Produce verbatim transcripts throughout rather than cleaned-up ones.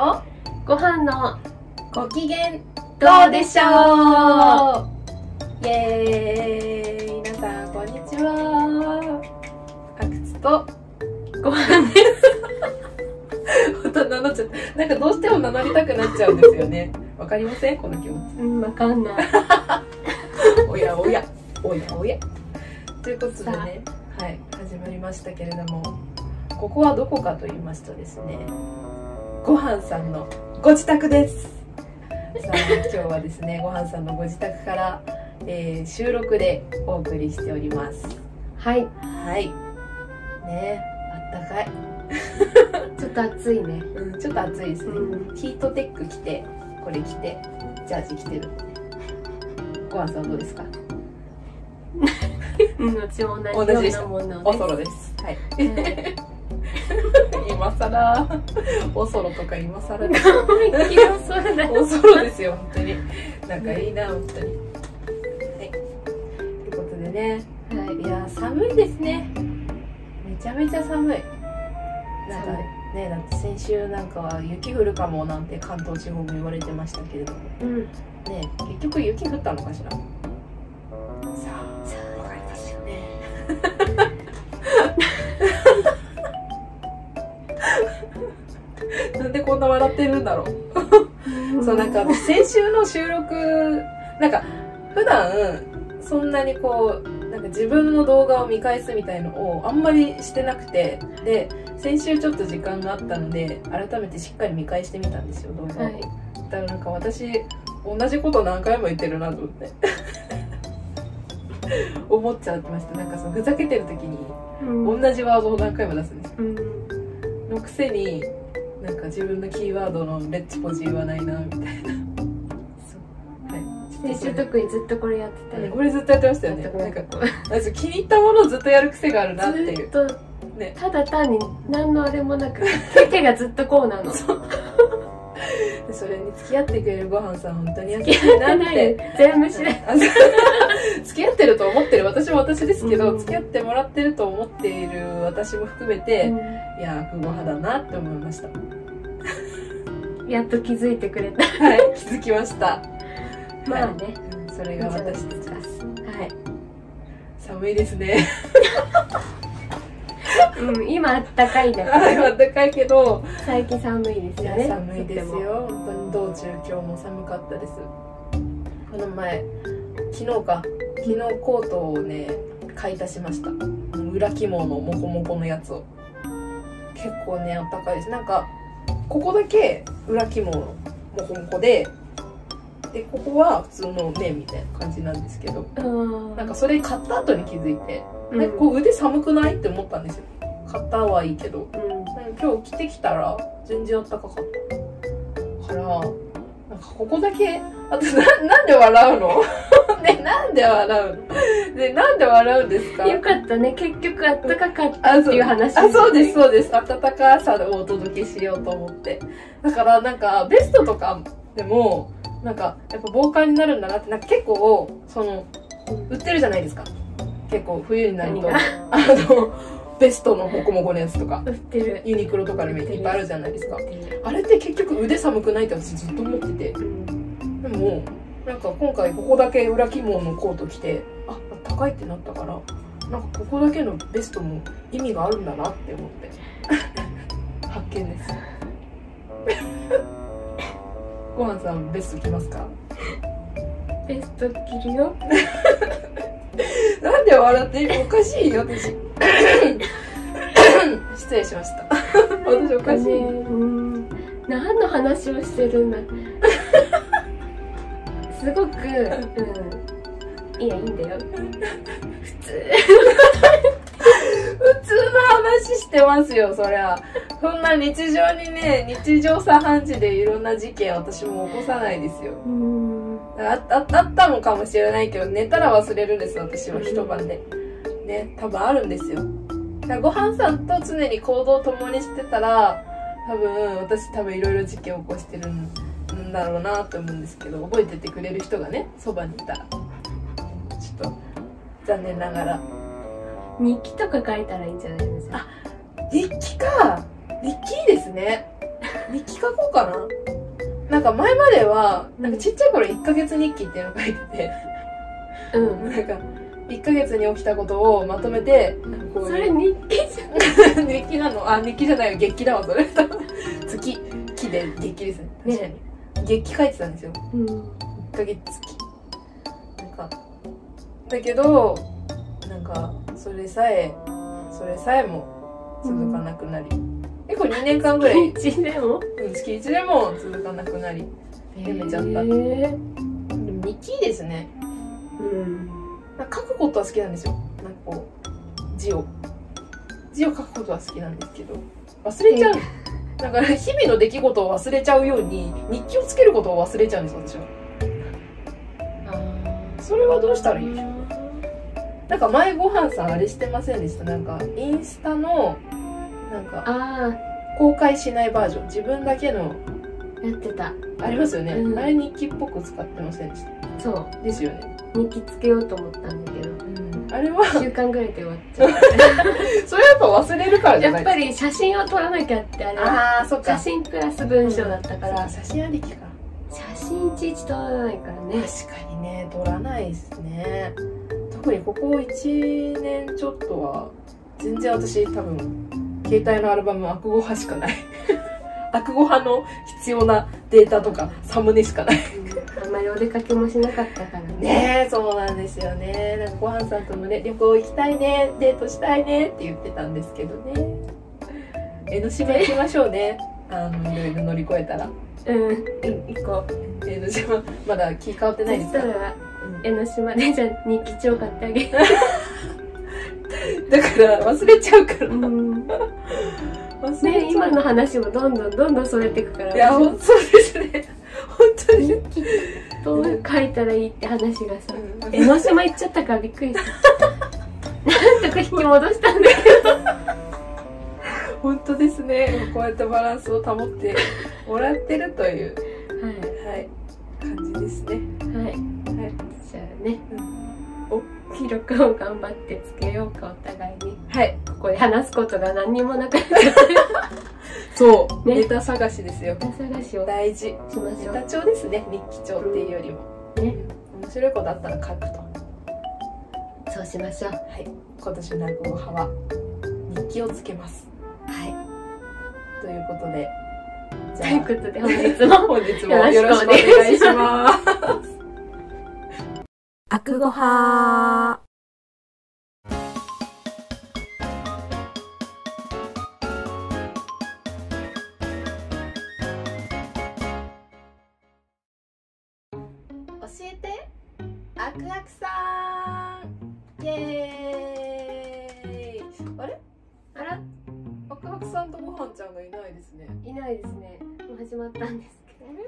とご飯のご機嫌どうでしょう。イエーイ、皆さんこんにちは。深靴とご飯です。また名乗っちゃった。なんかどうしても名乗りたくなっちゃうんですよね。わかりませんこの気持ち。うん、わかんない。おやおやおやおやということでね、はい、始まりましたけれども、ここはどこかと言いますとですね、ごはんさんのご自宅です。さあ今日はですね、ごはんさんのご自宅から、えー、収録でお送りしております。はいはい。ね、あったかい。ちょっと暑いね。うん、ちょっと暑いですね。うん、ヒートテック着て、これ着て、ジャージ着てる。ごはんさんどうですか？うん、うちも同じようなものを、ね、おそろです。はい。今更おそろとか今更です。おそろですよ本当に。なんかいいな本当に。はい。ということでね、はい、いや寒いですね。めちゃめちゃ寒い。なんかね、だって先週なんかは雪降るかもなんて関東地方も言われてましたけれども、うん、ね、結局雪降ったのかしら。なんでこんな笑ってるんだろう。そう、なんか先週の収録、なんか普段そんなにこうなんか自分の動画を見返すみたいのをあんまりしてなくて、で先週ちょっと時間があったので改めてしっかり見返してみたんですよ動画を。はい、だからなんか私同じこと何回も言ってるなと思って思っちゃってました。なんかそのふざけてる時に同じワードを何回も出すんですよ。うん、のくせになんか自分のキーワードのレッチポジ言わないなみたいな。はい。先週特にずっとこれやってたよ。これずっとやってましたよね。なんか私気に入ったものをずっとやる癖があるなっていう。ずっとね。ただ単に何のあれもなく手がずっとこうなの。それに付き合ってくれるごはんさん本当に優しいなって。全部知らない。付き合ってると思ってる私も私ですけど、うん、付き合ってもらってると思っている私も含めて、うん、いやー、クゴ派だなって思いました。やっと気づいてくれた。はい、気づきました。まあね、はい、それが私たちです。はい。寒いですね。うん、今あったかいです。今あったかいけど、最近寒いですよね。寒いですよ。本当に道中今日も寒かったです。この前、昨日か。昨日コートをね買い足しました。裏起毛のモコモコのやつを。結構ねあったかいです。なんかここだけ裏起毛のモコモコで、でここは普通のねみたいな感じなんですけど、なんかそれ買った後に気づいて、なんかこう腕寒くないって思ったんですよ。買ったはいいけど、うん、なんか今日着てきたら全然あったかかったから、なんかここだけあとな、なんで笑うの？ね、なんで笑うの？ね、なんで笑うんですか？よかったね。結局あったかかったっていう話ですね。あ、そうです、そうです。暖かさをお届けしようと思って。だからなんか、ベストとかでも、なんか、やっぱ防寒になるんだなって、なんか結構、その、売ってるじゃないですか。結構、冬になると、あの、ベストのモコモコのやつとか、売ってる。ユニクロとかでもいっぱいあるじゃないですか。あれって結局腕寒くないって私ずっと思ってて。でも、なんか今回ここだけ裏起毛のコート着て、あ、高いってなったから、なんかここだけのベストも意味があるんだなって思って発見です。ごはんさんベスト着ますか？ベスト着るよ。なんで笑ってる？おかしいよ私。失礼しました。私おかしい。何の話をしてるんだ。すごく、うん、いや、いいんだよ。普通。普通の話してますよ、そりゃ。そんな日常にね、日常茶飯事でいろんな事件、私も起こさないですよ。あ, あ, あったのかもしれないけど、寝たら忘れるんです、私は一晩で。ね、多分あるんですよ。ごはんさんと常に行動を共にしてたら、多分、私多分いろいろ事件を起こしてるんです。んだろうなと思うんですけど、覚えててくれる人がねそばにいたらちょっと残念ながら。日記とか書いたらいいんじゃないですか？あ、日記か。日記いいですね。日記書こうかな。なんか前までは、なんかちっちゃい頃いっかげつ日記っていうの書いてて、うん、なんかいっかげつに起きたことをまとめて、こうそれ日記じゃない日記なの？あ、日記じゃないよ、月記だわ、それ。月、木で月記ですね。確かに。月記書いてたんですよ。うん、いっかげつ記。なんか、だけど、なんか、それさえ、それさえも続かなくなり。うん、結構にねんかんぐらいいちねんも月いちねんも続かなくなりやめちゃった。でも日記ですね。うん、書くことは好きなんですよ。なんかこう字を字を書くことは好きなんですけど、忘れちゃう。だから日々の出来事を忘れちゃうように日記をつけることを忘れちゃうんですよ、私は。それはどうしたらいいでしょう。なんか前ごはんさんあれしてませんでした？なんかインスタのなんかあ公開しないバージョン、自分だけのやってたありますよね、うん、あれ日記っぽく使ってませんでした？そうですよね。日記つけようと思ったんだけど、うん、あれはいっしゅうかんぐらいで終わっちゃう。それやっぱ忘れるからじゃないですか。やっぱり写真を撮らなきゃって、あれはあそっか、写真プラス文章だったから、うん、写真ありきか。写真いちいち撮らないからね。確かにね、撮らないですね。特にここいちねんちょっとは全然私多分携帯のアルバムはアクゴ派しかない。アクゴ派の必要なデータとかサムネしかない。あんまりお出かけもしなかったからね。ね、そうなんですよね。なんかごはんさんともね、旅行行きたいね、デートしたいねって言ってたんですけどね。江ノ島行きましょうね。あのいろいろ乗り越えたら。うん、行こう。江ノ島まだ気変わってないですか？そしたら江ノ島でじゃあ日記帳買ってあげる。だから忘れちゃうからな。忘れちゃう、ね、今の話もどんどんどんどんそれていくから。いや、そうですね。本当に日記どう書いたらいいって話がさ、うん、江ノ島行っちゃったからびっくりした。なんとか引き戻したんだけど。本当ですね。こうやってバランスを保ってもらってるという、はい、はい、感じですね。はい、はい、じゃあね、うん、記録を頑張ってつけようか、お互いに。はい。ここで話すことが何にもなくなっちゃって。そう。ネタ探しですよ。ネタ探しを大事しましょう。ネタ帳ですね。日記帳っていうよりも。ね。面白いことあったら書くと。そうしましょう。はい。今年の落語派は日記をつけます。はい。ということで。ということで、本日も本日もよろしくお願いします。アクゴ派。教えてアクアクさん。イエーイ。あれあら、アクアクさんとごはんちゃんがいないですね。いないですね。もう始まったんですけど、ね、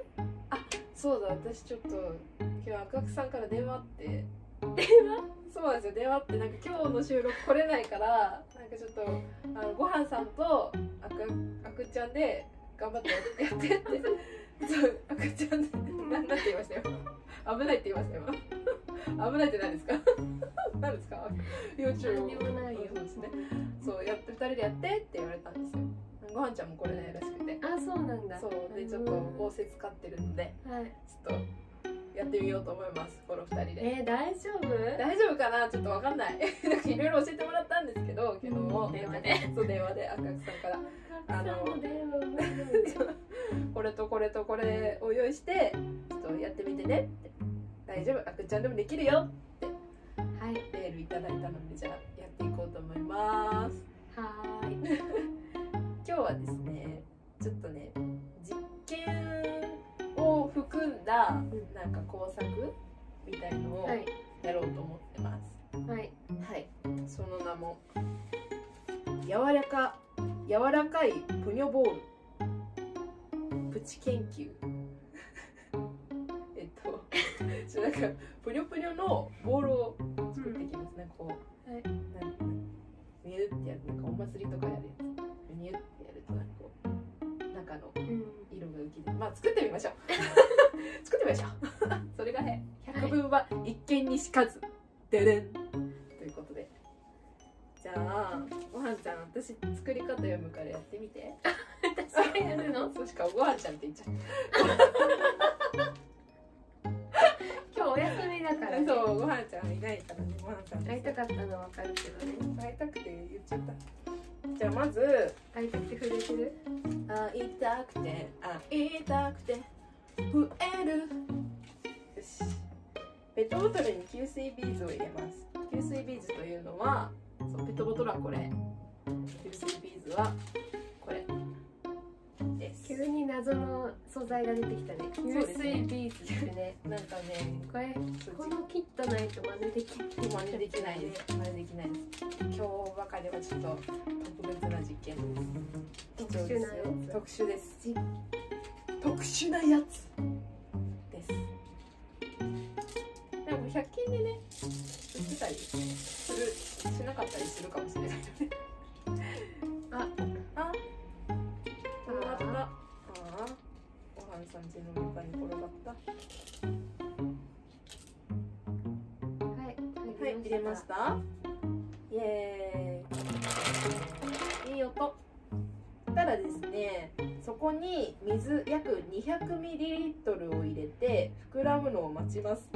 あ、そうだ、私ちょっと今日アクアクさんから電話って電話そうなんですよ、電話ってなんか今日の収録来れないから、なんかちょっとあのごはんさんとアクアクちゃんで頑張ってやってってそうアクちゃんで何て言いましたよ。危ないって言いましたよ。危ないって何ですか？何ですか？ YouTube をですね、そうやってふたりでやってって言われたんですよ。ごはんちゃんも来れないらしくて、あ、そうなんだ。そうでちょっと応接使ってるので、はい、ちょっとやってみようと思います。この二人で。えー、大丈夫？大丈夫かな？ちょっとわかんない。いろいろ教えてもらったんですけど、昨日も電話で、そう電話でアクアクさんからあのこれとこれとこれを用意してちょっとやってみてねって、大丈夫、アクちゃんでもできるよって、はい、メールいただいたので、じゃあやっていこうと思います。はい。今日はですね、ちょっとね実験を含んだなんか工作みたいのをやろうと思ってます。はいはい。その名も柔らか柔らかいプニョボールプチ研究。えっとちょっとなんかプニョプニョのボールを作っていきますね。こう、はい、なんかニューってやる、なんかお祭りとかやるやつ。ニューってやるとなんかこう中の、うんまあ作ってみましょう。作ってみましょう。それがね、ひゃくぶんは一見にしかず。ででんということで、じゃあごはんちゃん、私作り方読むからやってみて。私それやるの？そしかごはちゃんって言っちゃった。今日お休みだから、ね。そう、ごはちゃんいないからね、ごはちゃん。会いたかったのわかるけどね。会いたくて言っちゃった。じゃあまず会いたくて触れてる？会いたくて会いたくて増える。よし。ペットボトルに吸水ビーズを入れます。吸水ビーズというのは、そうペットボトルはこれ。吸水ビーズはこれです。急に謎の素材が出てきたね。吸水ビーズってね。なんかね、これこのキットないと真似できない。真似できないです。真似できないです。今日ばかりはちょっと特別な実験です。特殊なやつ。特殊です。特殊なやつです。でも百均でね、売ってたりするしなかったりするかもしれないよね。あ、あ、転がった。ああ、ごはんさんちの中に転がった。はい、はい、入れました。イエーイ。いい音。ただですね、そこに水約にひゃくミリリットルを入れて膨らむのを待ちます。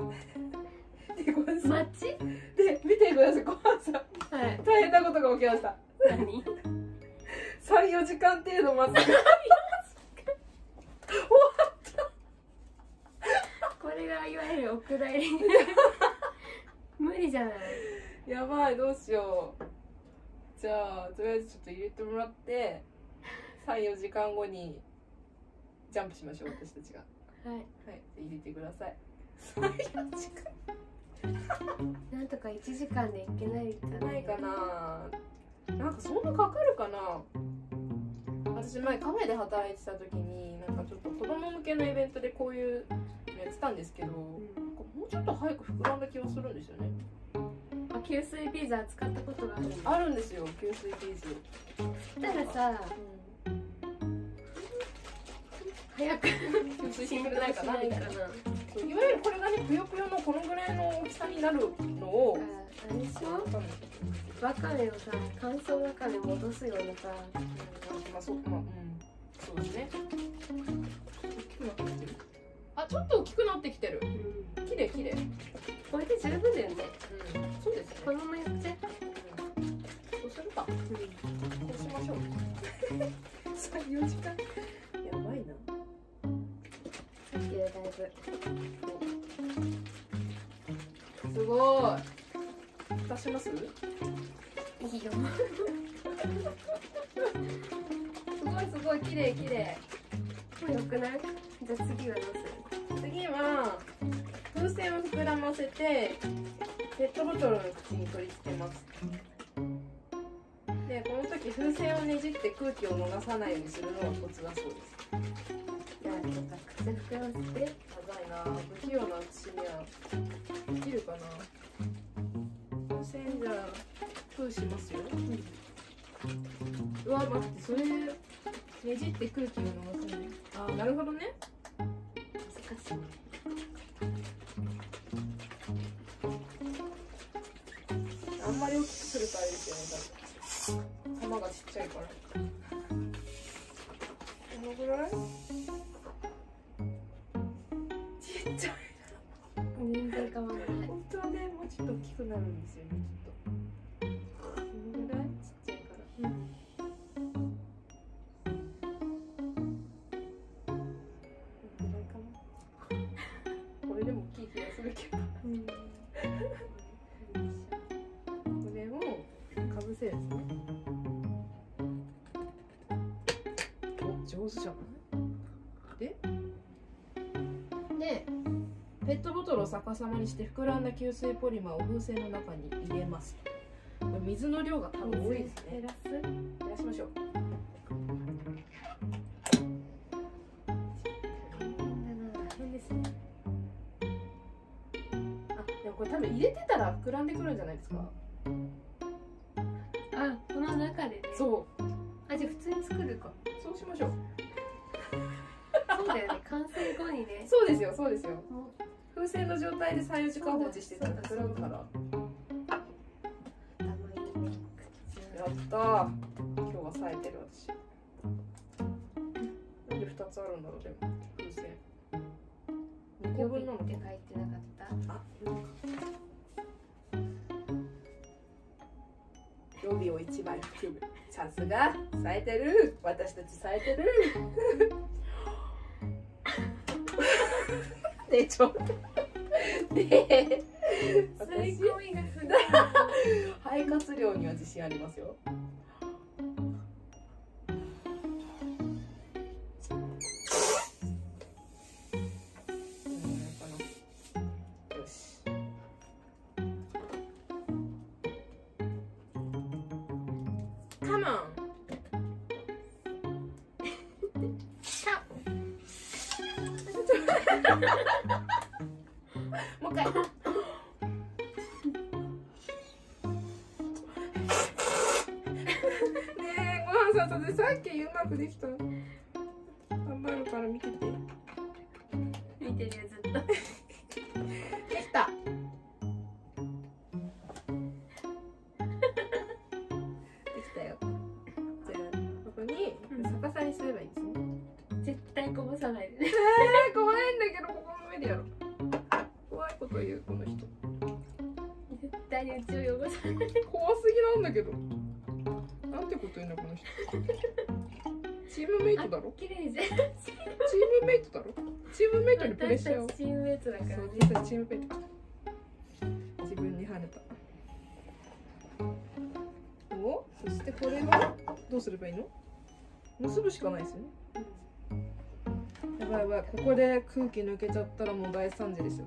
でごめんなさい。待ち？で見てください、ごはんさん。はい、大変なことが起きました。何？三四時間程度待つ。終わった。これがいわゆるお蔵入り。無理じゃない。やばい、どうしよう。じゃあとりあえずちょっと入れてもらって、三四時間後にジャンプしましょう、私たちが。はい。はい、入れてください。三四時間。なんとか一時間でいけないかな。ないかな。なんかそんなかかるかな。私前カフェで働いてた時に、なんかちょっと子供向けのイベントでこういうのやってたんですけど、うん、なんかもうちょっと早く膨らんだ気がするんですよね。あ、吸水ビーズ使ったことがある。あるんですよ、吸水ビーズ。だからさ、うん、早く吸水しんどいかなみたいな。いわゆるこれがね、ぷよぷよのこのぐらいの大きさになるのを、あれでしょ、わかめをさ、乾燥わかめ戻すようなさ、まあそう、まあ、うん、そうですね。あ、ちょっと大きくなってきてる。綺麗綺麗。これで十分だよね。うん、そうですね。このままやって。そうするか。こうしましょう。さん、よじかん。やばいな。すごい。出します？いいよ。すごいすごい、綺麗綺麗。もう良くない？じゃあ次はどうする？次は風船を膨らませてペットボトルの口に取り付けます。で、この時風船をねじって空気を逃さないようにするのがコツだそうです。なんか口膨らませて、やばいな、不器用な私にはできるかな。風船じゃあ封しますよ、うん、うわ待って、それねじって空気を飲ませる。あー、なるほどね。難しい。あんまり大きくするとあれですよね、多分玉がちっちゃいから。このぐらい全然変わらない。本当はね、もうちょっと大きくなるんですよね、きっと。このぐらいちっちゃいから、うん、このぐらいかな。これでも大きい気がするけど、うん、これをかぶせるんですね。お、上手じゃない？で？でペットボトルを逆さまにして膨らんだ吸水ポリマーを風船の中に入れます。水の量が多分多いですね。減らす？減らしましょう。大変ですね。あ、でもこれ多分入れてたら膨らんでくるんじゃないですか。あ、この中でね。そう。あ、じゃあ普通に作るか。そうしましょう。そうだよね。完成後にね。そうですよ、そうですよ。風船の状態でさん、よじかん放置してたら膨らむから。やったー。今日は冴えてる私。ふたつあるんだろう。でも風船にこぶんなのって書いてなかった？あ、なんか予備をいちまい含む。さすが冴えてる、私たち冴えてるねえちょっとねえ私肺活量には自信ありますよ。もう一回ねえ、ごはんさんとでさっきうまくできた。頑張るから見てて。見てるよずっと。できた。できたよ。じゃあここに逆さにすればいいですね。絶対こぼさないでね。えー、怖いんだけどここの上でやろう。怖いこと言うこの人。絶対にうちを汚さない。怖すぎなんだけど。なんてこと言うんだこの人。チームメイトだろ。綺麗じゃん。チームメイトだろ。チームメイトにプレッシャーを。チームメイトだから。そう実際チームメイト。自分に跳ねた。お、そしてこれはどうすればいいの？結ぶしかないですよね。やばいやばい、ここで空気抜けちゃったらもう大惨事ですよ。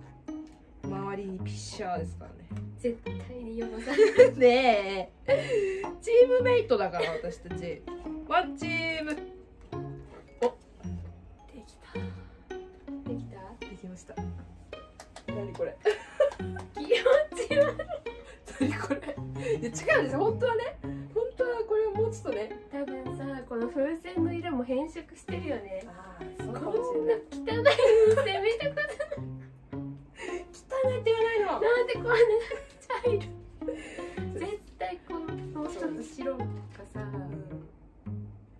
周りにピッシャーですからね。絶対に汚さないねえ、チームメイトだから私たちワンチーム。お、できたできたできました。何これ気持ち悪い。何これ。いや違うんですよ、本当はね、本当はこれをもうちょっとね、多分さ、この風船の色も変色してるよね。あー、そうかもしれない。こんな汚い風船見たことない汚いって言わないのなんでこんな茶色絶対このもうちょっと白とかさ、う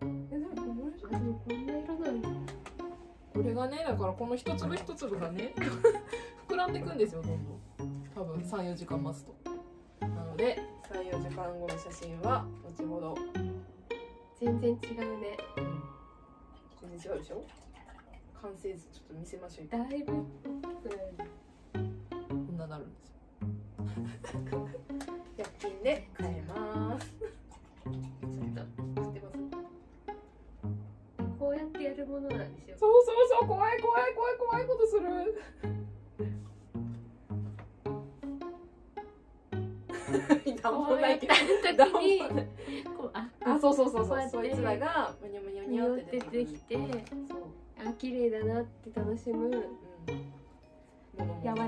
ん、え、でもこんな色なんだ。これがね、だからこの一粒一粒がね膨らんでいくんですよ、どんどん。多分さん、よじかん待つと。なのでさん、よじかんごの写真は後ほど。全然違うね。全然違うでしょ。完成図ちょっと見せましょう。だいぶこんななるんですよ百均で買えますちょっと知ってます。こうやってやるものなんですよ。そうそうそう、怖い怖い怖い怖いことするこうやった時にこう、ああ、そうそうそうそう、そいつらがむにょむにょにょって出てきて、あ、綺麗だなって楽しむ柔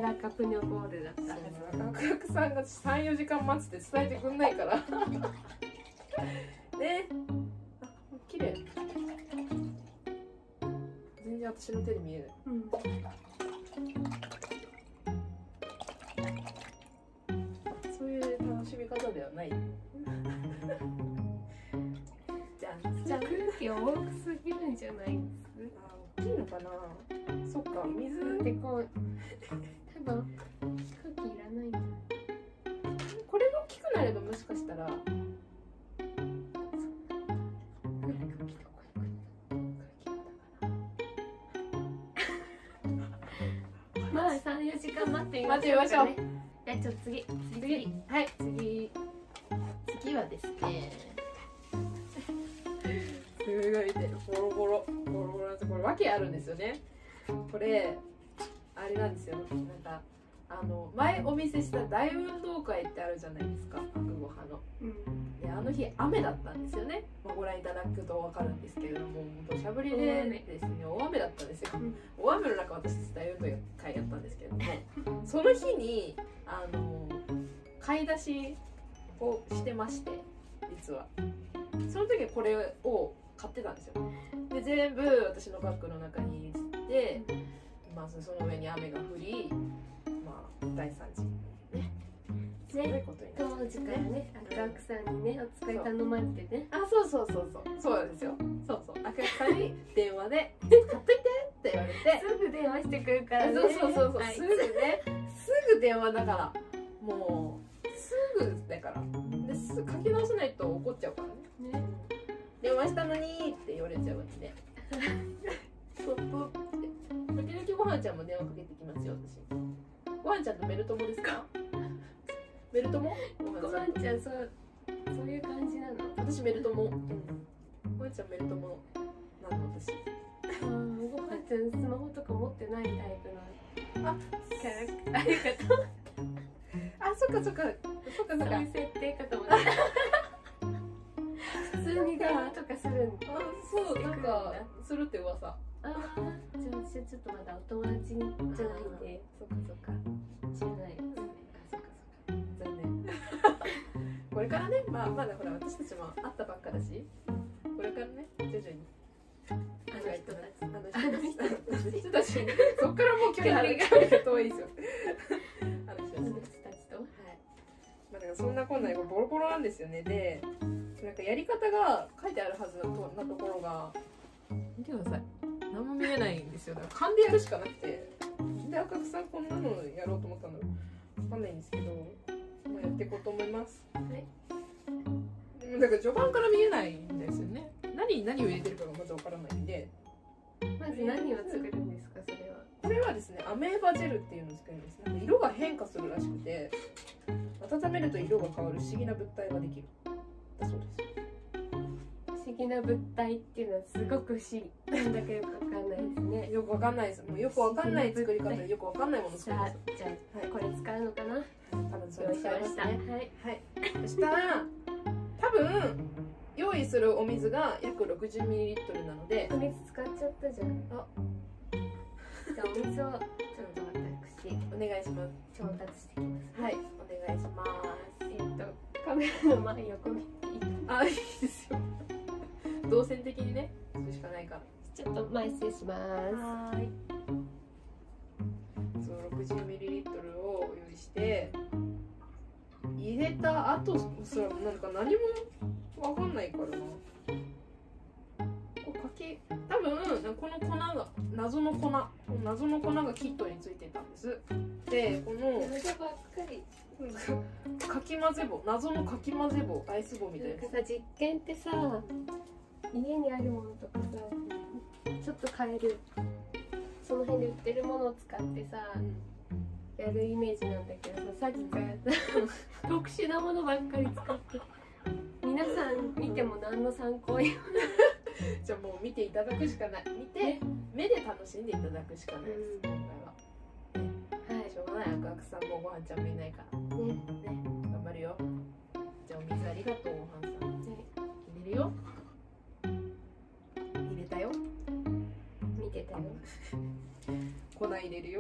らかプニョボールだった。学力さんがさん、よじかん待つって伝えてくんないからね。あ、綺麗。全然私の手で見えない。方ではない。じゃんじゃん。空気大きすぎるんじゃないですか。あ、大きいのかな。そっか、水でこう。多分空気いらないんじゃない。これが大きくなればもしかしたら。まあさん、よじかん待ってみましょう。じゃあちょっと次次はい次次はですねすごいね、ボロボロボロボロなんですよ。これ訳あるんですよね。これあれなんですよ。なんかあの前お見せした大運動会ってあるじゃないですか、白ごはの、うん、であの日雨だったんですよね。まあ、ご覧いただくとわかるんですけれども、土砂降りでですね、大雨だったんですよ。うん、大雨の中私たち大運動会やったんですけれども、その日にあの買い出しをしてまして、実はその時はこれを買ってたんですよ。で全部私のバッグの中に入れて、まあ、その上に雨が降り、まあ、大惨事ね。ね、当時からね、赤くさんにね、お使い頼まれてね。あ、そうそうそうそう、そうなんですよ。そうそう、赤くさんに電話で買っといてって言われて、すぐ電話してくるからね。そうそうそうそう、すぐね、すぐ電話だから、もうすぐだから、で、すぐ書き直さないと怒っちゃうからね。電話したのにって言われちゃうわけで、そっとって。時々ごはんちゃんも電話かけてきますよ、私。ごはんちゃんのベルトもですか？メルトモ？ごはんちゃん、そう、そういう感じなの。私メルトモ。ごはんちゃんメルトモなの私。ごはんちゃんスマホとか持ってないタイプの。あ、キャラクター。ありがとう。あ、そっかそっか。そっかそっか。そういう設定かと思った。普通に電話とかするの。あ、そう、なんかするって噂。ああ、じゃあ私はちょっとまだお友達じゃないんで。そっかそっか。知らない。これからね、まあまだほら私たちも会ったばっかだし、これからね、徐々にあの人たち、あの人たち、あの人たち、そっからもう距離が遠いですよ。あの人たちと、はい。まあだからそんなこんなでボロボロなんですよね。で、なんかやり方が書いてあるはずなところが、見てください。何も見えないんですよ。だから勘でやるしかなくて、で赤くさんこんなのやろうと思ったの、わかんないんですけど。やっていこうと思います。はい。だから序盤から見えないんですよね。何何を入れてるかがまずわからないんで。まず何を作るんですかそれは？これはですね、アメーバジェルっていうのを作るんです。なんか色が変化するらしくて、温めると色が変わる不思議な物体ができる。だそうです。不思議な物体っていうのはすごく不思議。なんだかよくわかんないですね。よくわかんないです。もうよくわかんない作り方でよくわかんないもの作るんです。じゃあじゃあこれ使うのかな？多分それを使いますね。はい、はい、そしたら多分用意するお水が約 ろくじゅうミリリットル なので、お水使っちゃったじゃん。あ、じゃあお水をちょっと私お願いします。調達してきます。はい、お願いします。えっとカメラの前横切っていい？あ、いいですよ。動線的にね、それしかないから。ちょっと前失礼します。はい。そう ろくじゅうミリリットル を用意して。入れた後、それなんか何もわかんないからな。こうかけ、多分この粉が謎の粉、謎の粉がキットについてたんです。で、このかき混ぜ棒、謎のかき混ぜ棒、アイス棒みたいな。なんかさ、実験ってさ、家にあるものとかさ、ちょっと変える、その辺で売ってるものを使ってさ。やるイメージなんだけどさ、さっきから特殊なものばっかり使って皆さん見ても何の参考にもじゃあもう見ていただくしかない。見て目で楽しんでいただくしかないです、うん、今回は、はい、しょうがない。赤くさんもごはんちゃんもいないからね、ね、頑張るよ。じゃあお水ありがとう。ごはんさん、ね、入れるよ。入れたよ。見てたよ。粉入れるよ。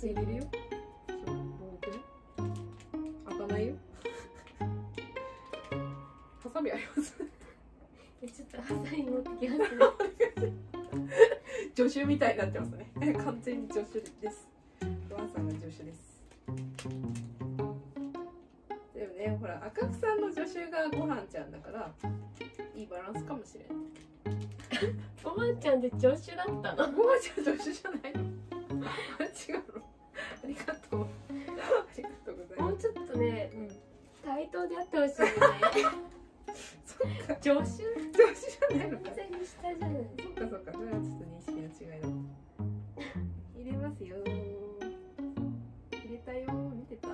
入れるよ。開かないよ。ハサミあります。ちょっとハサミ持ってきますね。助手みたいになってますね。完全に助手です。ごはんさんが助手です。でもね、ほら赤くさんの助手がごはんちゃんだからいいバランスかもしれない。ごはんちゃんで助手だったの？ごはんちゃん助手じゃないの？違う。ありがとう。もうちょっとね、対等であってほしいね。そっか。助手？助手じゃないのか。完全に下じゃない。そっかそっか。それはちょっと認識の違いだ。入れますよ。入れたよ。見てた？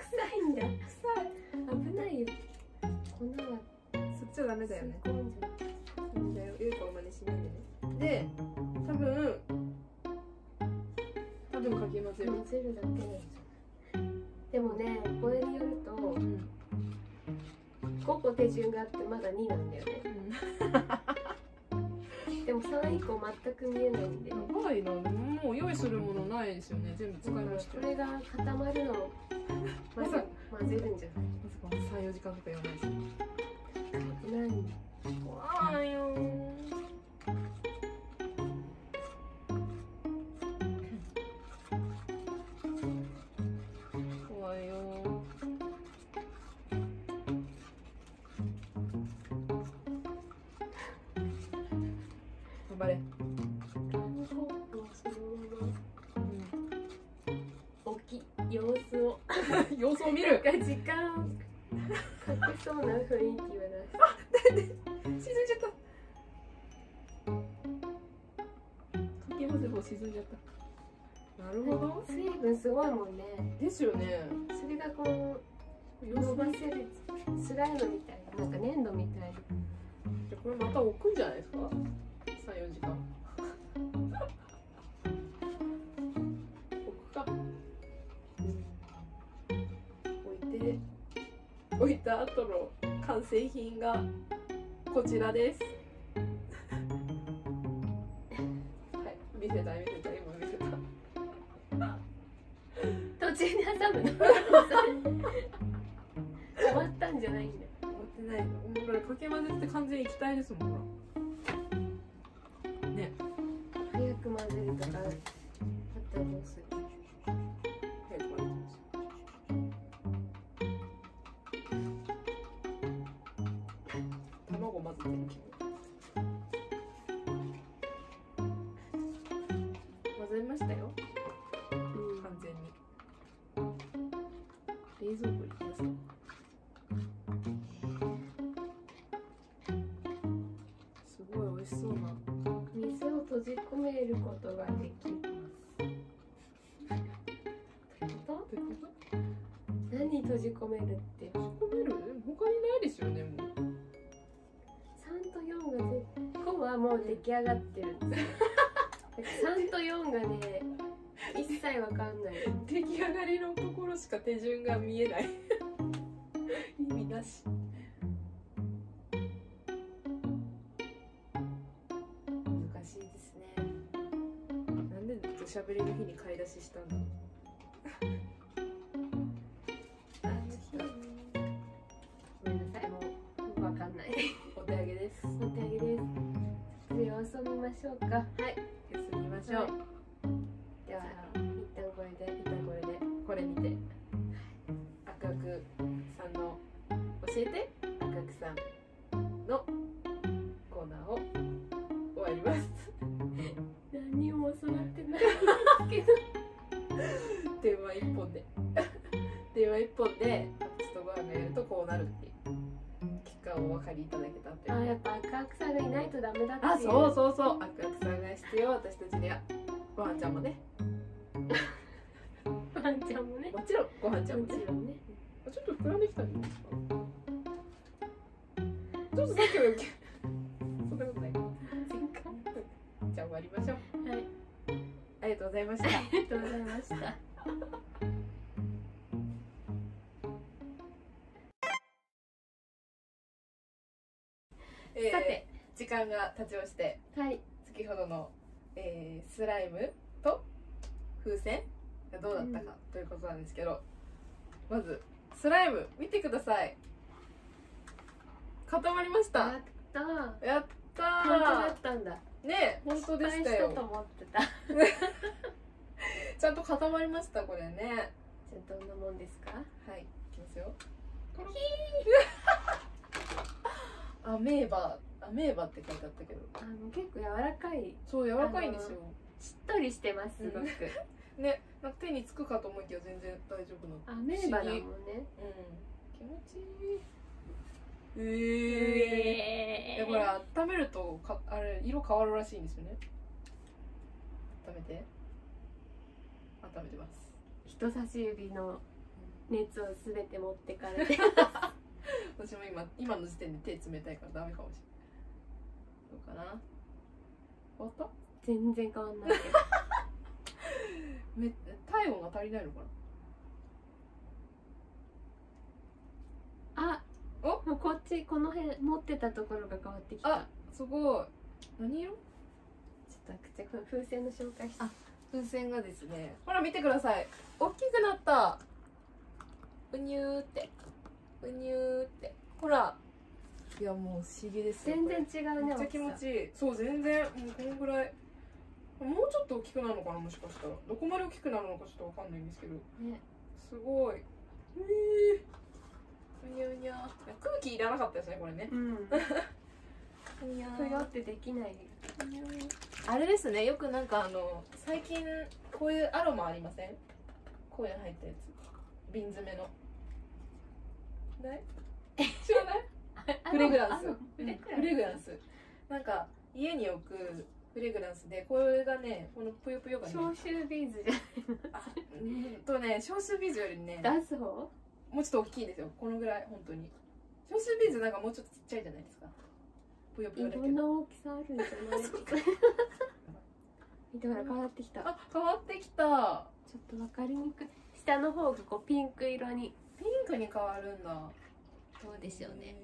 臭いんだ。臭い。危ないよ。粉はそっちはダメだよね。で、多分多分かき混ぜる。混ぜるだけ。でもね、これによると、うん、ごこ手順があってまだになんだよね。でもさん可愛い子全く見えないんで。やばいな、もう用意するものないですよね。全部使いました。これが固まるのをまず混ぜるんじゃない。まさかさん、よじかんとかやばいです。何？怖いよー。怖いよー。頑張れ。置き様子を様子を見る。時間をかけそうな雰囲気はない。沈んじゃった。かき混ぜ棒沈んじゃった。なるほど。水分すごいもんね。ですよね。それがこう伸ばせるスライムみたいな、なんか粘土みたいな。じゃこれまた置くんじゃないですか？さん、よじかん。置くか。置いて置いた後の完成品が。こちらです。はい、見せた見せた今見せた。途中に挟むの。終わったんじゃないんだ。終わってない。これかけ混ぜって完全に液体ですもん。ね。早く混ぜるとか。あったらどうする。閉じ込めるって閉じ込める他にないですよね。もうさんとよんがごはもう出来上がってるんですよ。さんとよんがね一切わかんない。出来上がりのところしか手順が見えない意味なし。難しいですね。なんで土砂降りの日に買い出ししたんだろう。遊びましょうか。はい、遊びましょう。では、一旦これで、一旦これで、これにて。赤くさんの、教えて、赤くさんのコーナーを終わります。何も教わってないですけど。電話一本で。電話一本で、パプチとご飯がやると、こうなるっていう。お分かりいただけたって。あ、やっぱ赤くさんがいないとダメだっていう。あ、そうそうそう、赤くさんが必要、私たちには。ごはんちゃんもね。ごはんちゃんもね。もちろん、ごはんちゃんもね。ちょっと膨らんできたんじゃないですか。ちょっとさっきの。そんなことない。じゃあ、終わりましょう。はい。ありがとうございました。ありがとうございました。えー、さて時間が経ちまして、はい、先ほどの、えー、スライムと風船がどうだったか、うん、ということなんですけど、まずスライム見てください。固まりました。やったー、やったー。本当だったんだね。本当でしたよ。失敗したと思ってたちゃんと固まりました。これね、じゃあどんなもんですか。はい、いきますよ。アメーバ、アメーバって書いてあったけど、あの結構柔らかい。そう、柔らかいんですよ。しっとりしてますすごくね。なんか手につくかと思いきや全然大丈夫な。アメーバだもんね。うん、気持ちいい。ええー、これ温めるとかあれ色変わるらしいんですよね。温めて、温めてます。人差し指の熱をすべて持ってかれてます私も今、今の時点で手冷たいからダメかもしれない。どうかな。終わった？全然変わんないけどめ体温が足りないのかな。あ、お、もうこっち、この辺持ってたところが変わってきた。あ、すごい。何色？ゃなくて、この風船の紹介して。あ、風船がですね、ほら見てください。大きくなった。うにゅーって。うにゅーって。ほら。いや、もう不思議ですよ。全然違うね。めっちゃ気持ちいい。そう、全然、もうこのぐらい。もうちょっと大きくなるのかな、もしかしたら。どこまで大きくなるのかちょっとわかんないんですけど。ね。すごい。えー、うにゃうにゃ。空気いらなかったですね、これね。うん。ふにゃってできない。あれですね、よくなんかあの、最近こういうアロマありません？こういうの入ったやつ。瓶詰めの。ない？知らない？フレグランス。フレグランス。なんか家に置くフレグランスで、これがね、このぷよぷよがね。消臭ビーズじゃないの？とね、消臭ビーズよりね。出す方？もうちょっと大きいですよ。このぐらい本当に。消臭ビーズなんかもうちょっとちっちゃいじゃないですか。ぷよぷよだけど。いろんな大きさあるんじゃないですか。見てほら、変わってきた。あ、変わってきた。ちょっとわかりにくい。下の方がこうピンク色に。ピンクに変わるんだ。そうですよね。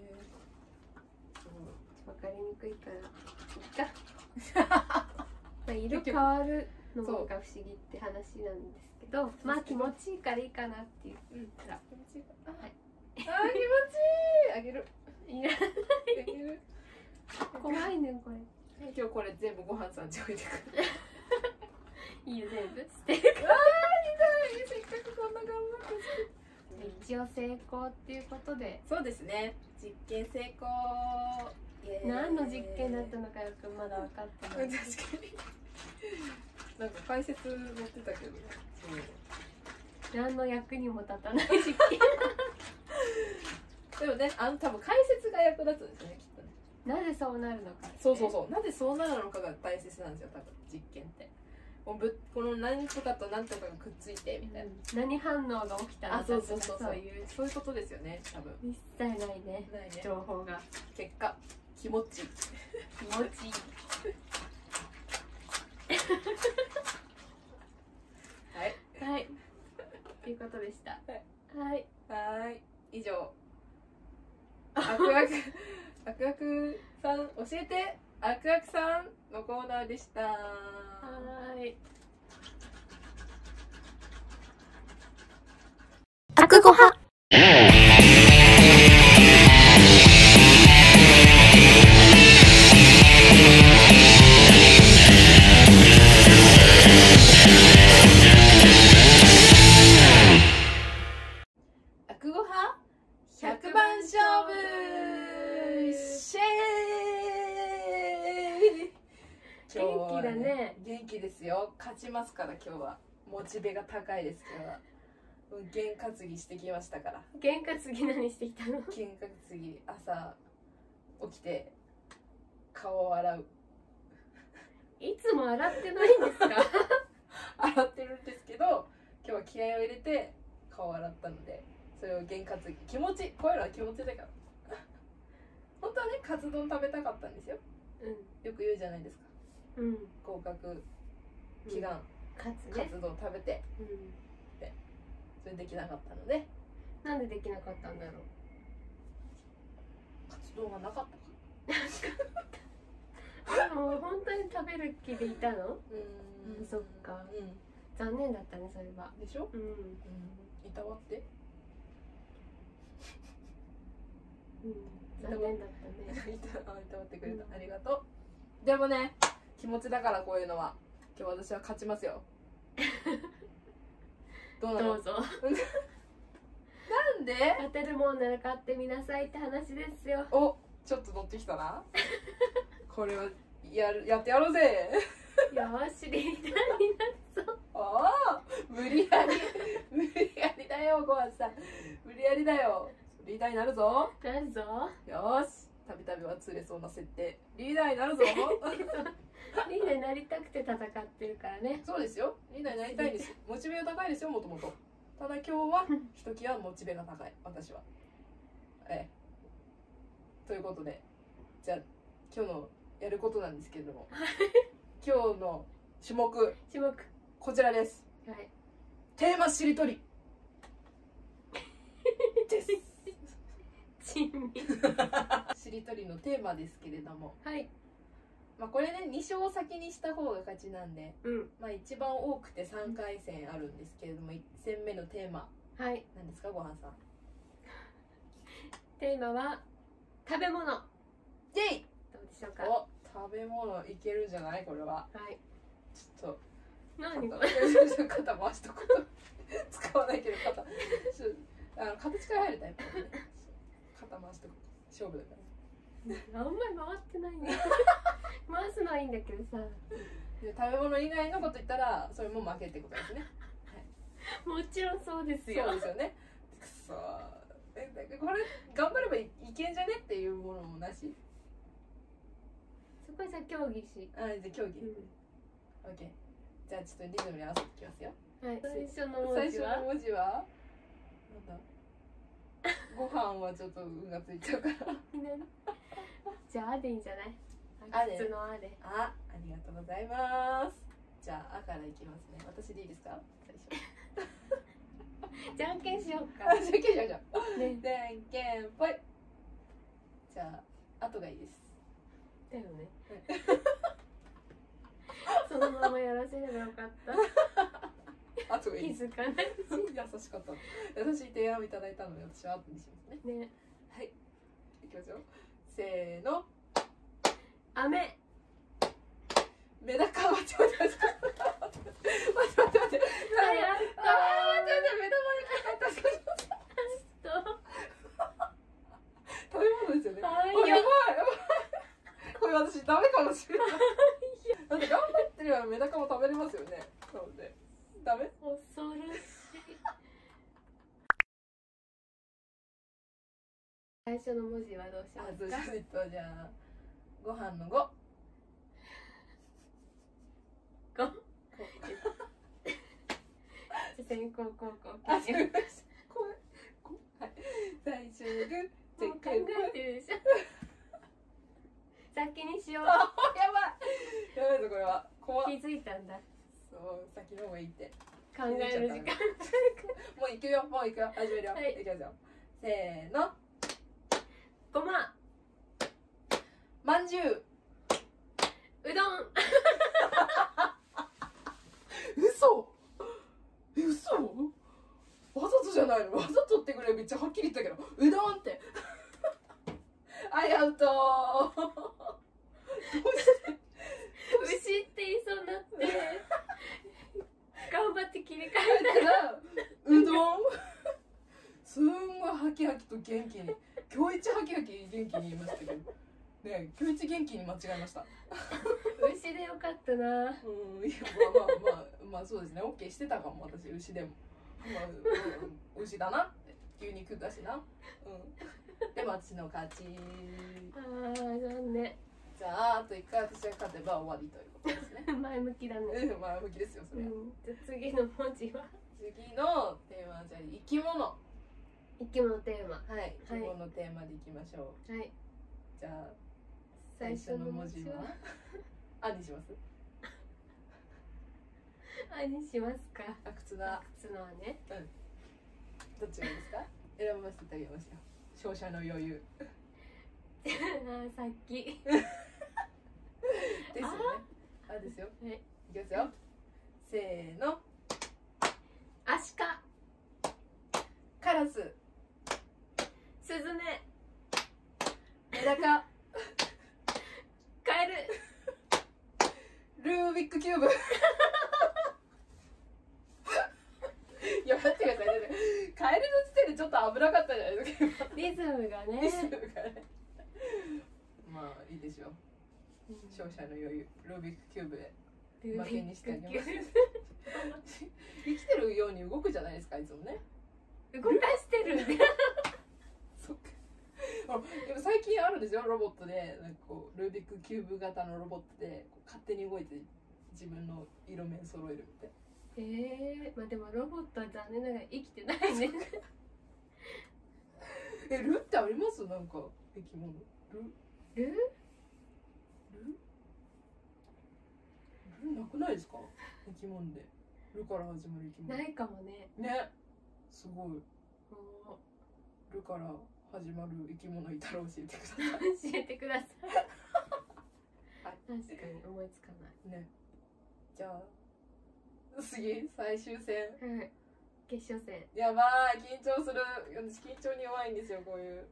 わかりにくいから。まあ色変わるのが不思議って話なんですけど、まあ気持ちいいからいいかなっていう。うん、気持ちいい。あ、気持ちいい。あげる。いらない。あげる。怖いねこれ。今日これ全部ご飯さんち置いてくる。いいよ全部捨てるから。ああ、ひどい。せっかくこんな頑張って作って。一応成功っていうことで、そうですね、実験成功。何の実験だったのかよくまだ分かってない。確かになんか解説持ってたけど、そう何の役にも立たない実験でもね、あの多分解説が役立つんですよね、きっとね。なぜそうなるのか、そうそうそう、なぜそうなるのかが大切なんですよ、多分実験って。この何とかと何とかがくっついてみたいな、うん、何反応が起きたのかとか、そうそうそうそういうそういうことですよね、多分。一切ないね、ないね、情報が。結果気持ちいい気持ちいいはいはいということでした。はいはい、以上アクアクアクアクさん教えてアクアクさんのコーナーでした。はい。アクごは。アクごは百番勝負。シェー。元気だね。元気ですよ。勝ちますから、今日は。モチベが高いですから。験担ぎしてきましたから。験担ぎ何してきたの？験担ぎ、朝起きて顔を洗う。いつも洗ってないんですか？洗ってるんですけど、今日は気合を入れて顔を洗ったので、それを験担ぎ。気持ち、こういうのは気持ちだから。本当はね、カツ丼食べたかったんですよ。うん、よく言うじゃないですか。うん、合格祈願、うん、カツ丼食べて、うん、でそれできなかったので。なんでできなかったんだろう。カツ丼がなかったからでも本当に食べる気でいたの。うん、うん、そっか、うん、残念だったね、それは。でしょ、うん、うん、いたわってうん、残念だったね。いたわってくれた、うん、ありがとう。でもね、気持ちだから、こういうのは。今日私は勝ちますよ。どうなの？どうぞ。なんで？勝てるもんなら勝ってみなさいって話ですよ。お、ちょっと乗ってきたな。これはやる、やってやろうぜ。よし、リーダーになるぞ。おー、無理やり、無理やりだよ、ごはんさん。無理やりだよ。リーダーになるぞ。なるぞ。よし。たびたびは釣れそうな設定。リーダーになるぞ。リーダーになりたくて戦ってるからね。そうですよ。リーダーになりたいです。モチベが高いですよ、もともと。ただ今日はひときわモチベが高い、私は。ええ、ということで、じゃあ今日のやることなんですけれども、今日の種目種目こちらです。はい、テーマしりとりです。しりとりのテーマですけれども、はい、まあこれねに勝先にした方が勝ちなんで、うん、まあ一番多くてさんかい戦あるんですけれども、いっせんめのテーマ、はい、何ですかごはんさん。テーマは食べ物。イェイ。どうでしょうか。お、食べ物いけるんじゃないこれは。はい。ちょっと。何これ。肩回しとくと使わないけど肩。あの形から入るタイプ。肩回しとく勝負だから。あんまり回ってないね。回すのはいいんだけどさ。食べ物以外のこと言ったらそれも負けってことですね。はい、もちろんそうですよ。そうですよね。くそー。これ頑張れば い, いけんじゃねっていうものもなし。そこはじゃあ競技し。あ、じゃあ競技。オッケー。じゃあちょっとリズムに合わせていきますよ。はい。最初の文字は。最初の文字は。なんだ。ご飯はちょっと運がついちゃうからじゃあ「あ」でいいんじゃない？あで。のあで。あ、ありがとうございます。じゃあ「あ」からいきますね。私でいいですか？最初。じゃんけんしようか。じゃんけんしようじゃん。ね、じゃんけんぽい。じゃあ、あとがいいです。だよね。そのままやらせればよかった。あとがいい。気づかない。優しかった。優しい提案をいただいたので、私はあとにしますね。ね。はい。いきましょう。せーの。あめ。メダカ。待って待って待って待って待って。あやった。あ待って待ってメダマにかかった。食べ物ですよね。やばいやばい。これ私ダメかもしれない。だって頑張ってればメダカも食べれますよね。なので。ダメ？恐ろしい。最初の文字はどうしようか。あ、ずっとじゃあご飯のご。ご。先行こうこう。あ、違います。こうこう。はい。最初のぐ。もう考えてるでしょ。先にしよう。やばい。やばいぞこれは。怖い。気づいたんだ。そう先の方がいいって考える時間もう行くよもう行くよ始めるよ、はい、行きますよせーのごままんじゅううどん嘘え嘘わざとじゃないのわざとってくれめっちゃはっきり言ったけどうどんってあいアウトどうして牛って言いそうになって頑張って切り替えたらうどんすんごいハキハキと元気に今日一ハキハキ元気に言いましたけどね今日一元気に間違えました牛でよかったなうんいやまあまあまあ、まあ、そうですね OK してたかも私牛でも、まあうん、牛だなって牛肉だしなうんでも私の勝ちあー残念じゃああと一回私が勝てば終わりということですね。前向きだね。前向きですよそれ。うん、じゃあ次の文字は。次のテーマはじゃあ生き物。生き物テーマ。はい。生き物のテーマでいきましょう。はい。じゃあ最初の文字は。あにします。あにしますか。あ靴のあ。靴のあね。うん。どっちがいいですか。選ばせていただきました。勝者の余裕。あさっき。ですよね。あですよ。はい。いきますよ。せーの。アシカ。カラス。スズメ。メダカ。カエル。ルービックキューブ。いや待ってください。カエルの時点でちょっと危なかったじゃないですか。リズムがね。リズムがね。まあいいでしょう。勝者の余裕、ルービックキューブで負けにしてあげます。生きてるように動くじゃないですか、いつもね。動かしてる。そっか。でも最近あるんですよ、ロボットで、なんかこうルービックキューブ型のロボットでこう勝手に動いて自分の色面揃えるみたいな。ええー、まあでもロボットは残念ながら生きてないね。え、ルってあります？なんか生き物。ル？ル？ル？ルなくないですか？生き物で。ルから始まる生き物。ないかもね。ね。すごい。ルから始まる生き物いたら教えてください。教えてください。はい。確かに思いつかないね。じゃあ次最終戦、はい、決勝戦。やばい、緊張する。私緊張に弱いんですよ、こういう。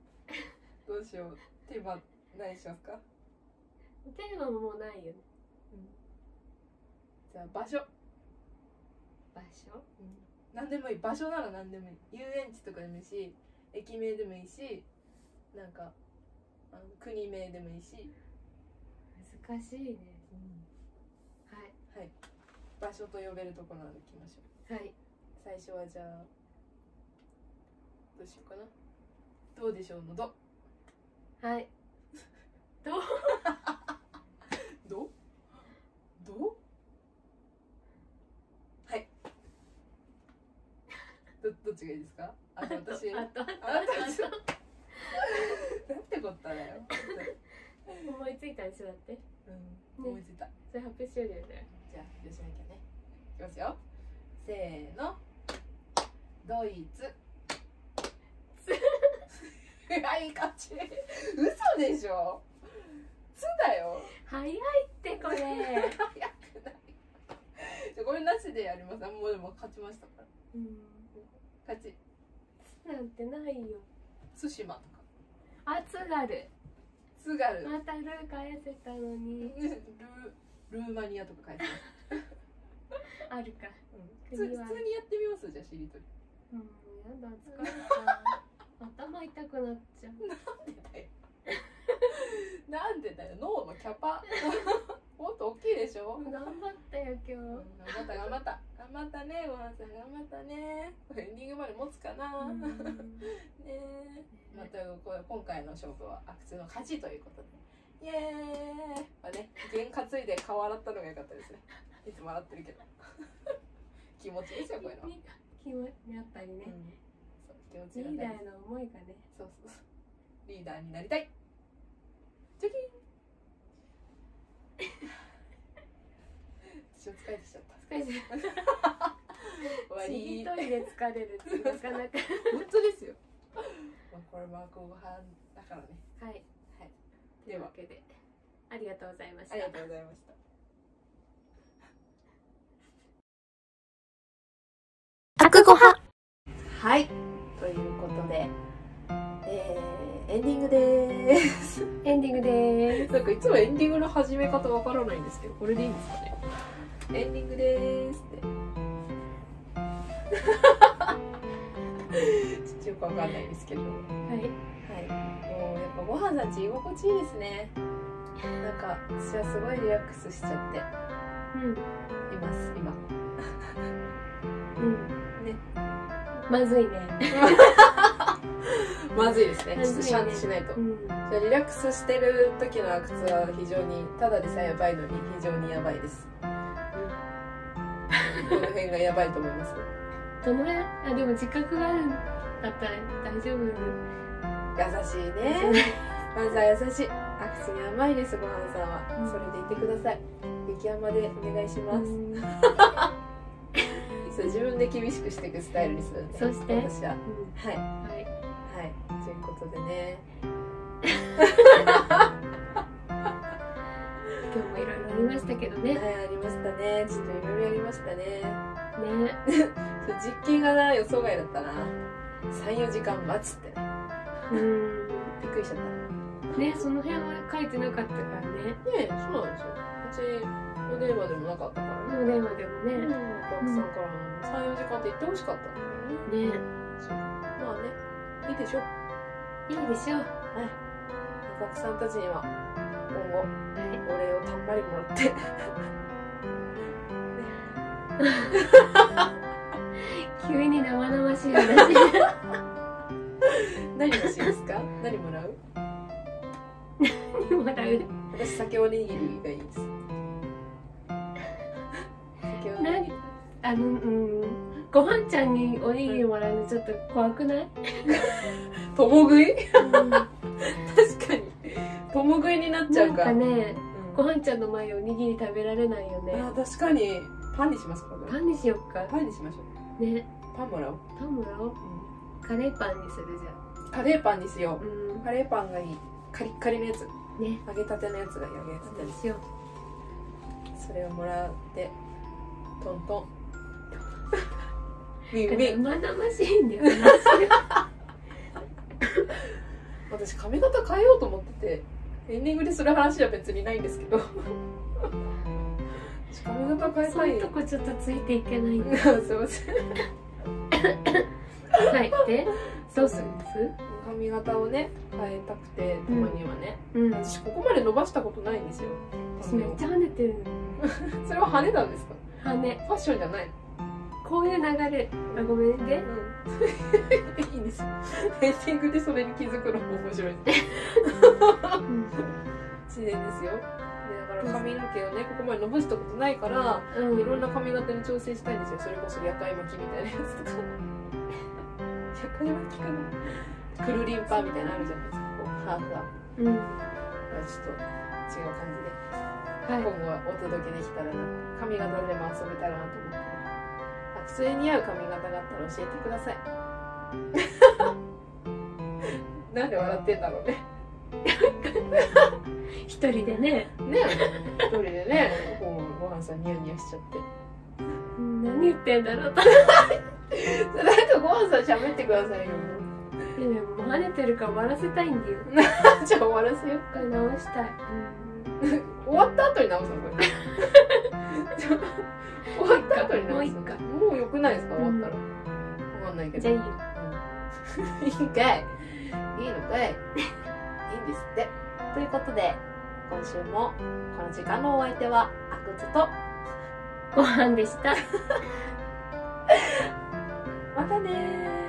どうしよう、テーマ何しますか？テーマももうないよね、うん、じゃあ場所場所、うん、何でもいい。場所なら何でもいい。遊園地とかでもいいし、駅名でもいいし、なんかあの国名でもいいし。難しいね、うん、はい、はい、場所と呼べるところまで行きましょう。はい、最初はじゃあどうしようかな。どうでしょうのど。はい。どうどどはい、どどっちがいいですか？あと私、あとあとなんてことだよ。思いついたでしょ、だって。うん、思いついた。それ発表しようよね。じゃあよしなきゃね。いきますよ。せーの。ドイツ。はい、勝ち。嘘でしょ。つだよ。早いってこれ。早くない。じゃこれなしでやります。もうでも勝ちましたから。うん。勝ち。つなんてないよ。津島とか。あ、津軽。津軽。またルー返せたのに。ルルーマニアとか返せた。あるか。うん。普通にやってみますじゃあしりとり。うん。やだ疲れた。頭痛くなっちゃう。なんでだよ。なんでだよ。脳のキャパ。もっと大きいでしょ。頑張ったよ今日。頑張った頑張った頑張ったね、ごはんさん頑張ったね。エンディングまで持つかな。ねえ。またこれ今回の勝負は阿久津の勝ちということで。イエーイ。まあね、験担いで顔洗ったのが良かったですね。いつも洗ってるけど。気持ちいいですよこういうの。気持ちやっぱりね。うんリーダーの思いがね、そうそうそう、リーダーになりたい。チョキン。私も疲れてきちゃった。疲れてきちゃった。終わり。一人で疲れるってなかなか。本当ですよ。まあこれは後半だからね。はいはい。というわけでありがとうございました。ありがとうございました。あくごは。はい。ということで、えー、エンディングでーす。エンディングでーす。なんかいつもエンディングの始め方わからないんですけど、これでいいんですかね。エンディングでーすって。ちょっとよくわかんないですけど。はい。はい。もうやっぱごはんたち居心地いいですね。なんか私はすごいリラックスしちゃって。うん。います今。うん。ね。まずいね。まずいですね。ちょっとシャンとしないと。リラックスしてる時の阿久津は非常に、ただでさえやばいのに非常にやばいです。この辺がやばいと思います。どの辺？あ、でも自覚があるんだったら大丈夫。優しいね。まずは優しい。阿久津に甘いです、ごはんさんは。それでいてください。激甘でお願いします。自分で厳しくしていくスタイルにするんで、そして私は、はいはいはい、ということでね。今日もいろいろありましたけどね。はい、ありましたね。ちょっといろいろやりましたね。ね。実験がな、予想外だったな。三四時間待つってね。うん。びっくりしちゃった。ね、その辺は書いてなかったからね。ね、そうなんですよ。うち。お電話でもなかったからね。お電話でもね、お客さんからもさん、よじかんって言ってほしかったね。ね、まあね、いいでしょ。いいでしょ。はい。お客さんたちには今後お礼をたんまりもらって。急に生々しい話。何欲しいですか？何もらう？何もらう？私酒おにぎりがいいです。あの、うん、ごはんちゃんにおにぎりもらうのちょっと怖くない？共食い？確かに共食いになっちゃうからなんかね、うん、ごはんちゃんの前でおにぎり食べられないよね。あ、確かに。パンにしますか？パンにしよっか。パンにしましょうね。パンもらおう。パンもらおう、うん、カレーパンにする。じゃあカレーパンにしよう、うん、カレーパンがいい。カリッカリのやつね、揚げたてのやつがいい。揚げたてにしよう。それをもらってトントンウィンウィン。生々しいんだよね私髪型変えようと思ってて、エンディングでする話は別にないんですけど髪型変えたい。そういうとこちょっとついていけないんですすいませんはいでどうするんです？髪型をね変えたくて、たまにはね、うん、私ここまで伸ばしたことないんですよ。私めっちゃ跳ねてるそれは跳ねなんですか？跳ねファッションじゃない。こういう流れ、あ、ごめんね、うん、いいんです。エンディングでそれに気づくのも面白い自然ですよ。だから髪の毛をねここまで伸ばしたことないから、うん、いろんな髪型に挑戦したいんですよ。それこそ夜会巻きみたいなやつとか夜会巻きかな、くるりんぱみたいなのあるじゃないですか、こうハーフは、うん、ちょっと違う感じで、はい、今後はお届けできたらな、髪型でも遊べたらなと思って、あ、それに合う髪型があったら教えてくださいなんで笑ってんだろうね一人でねね一人でねこうごはんさんニヤニヤしちゃって何言ってんだろうとなんかごはんさん喋ってくださいよ。いやでも跳ねてるから終わらせたいんだよじゃあ終わらせよっか。直したい終わった後に直すのこれ終わった後に直すの。もう良くないですか？終わったら分かんないけど。じゃあいいよいいんかい、いいのかい、いいんですって。ということで今週もこの時間のお相手はあくつとごはんでしたまたねー。